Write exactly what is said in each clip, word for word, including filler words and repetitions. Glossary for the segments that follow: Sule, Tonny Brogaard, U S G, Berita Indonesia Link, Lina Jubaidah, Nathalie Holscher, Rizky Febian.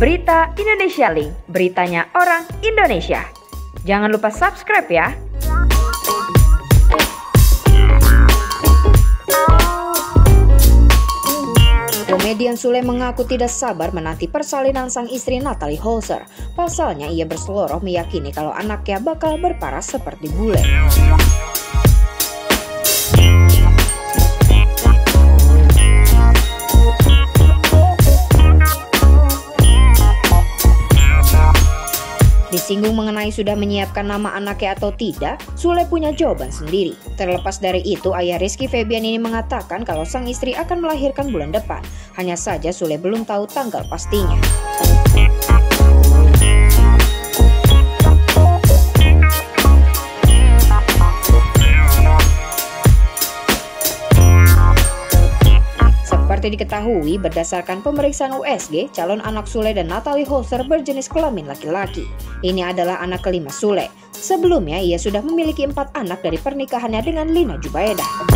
Berita Indonesia Link, beritanya orang Indonesia. Jangan lupa subscribe ya. Komedian Sule mengaku tidak sabar menanti persalinan sang istri Nathalie Holscher. Pasalnya ia berseloroh meyakini kalau anaknya bakal berparas seperti bule. Disinggung mengenai sudah menyiapkan nama anaknya atau tidak, Sule punya jawaban sendiri. Terlepas dari itu, ayah Rizky Febian ini mengatakan kalau sang istri akan melahirkan bulan depan. Hanya saja Sule belum tahu tanggal pastinya. Seperti diketahui, berdasarkan pemeriksaan U S G, calon anak Sule dan Nathalie Holscher berjenis kelamin laki-laki. Ini adalah anak kelima Sule. Sebelumnya, ia sudah memiliki empat anak dari pernikahannya dengan Lina Jubaidah.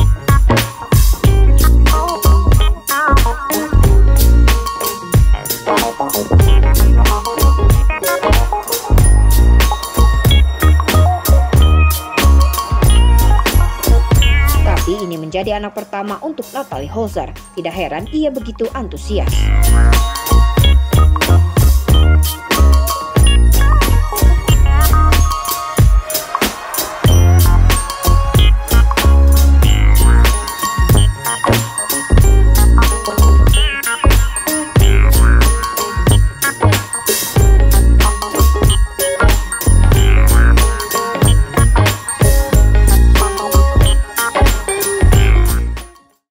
Ini menjadi anak pertama untuk Nathalie Holscher. Tidak heran ia begitu antusias.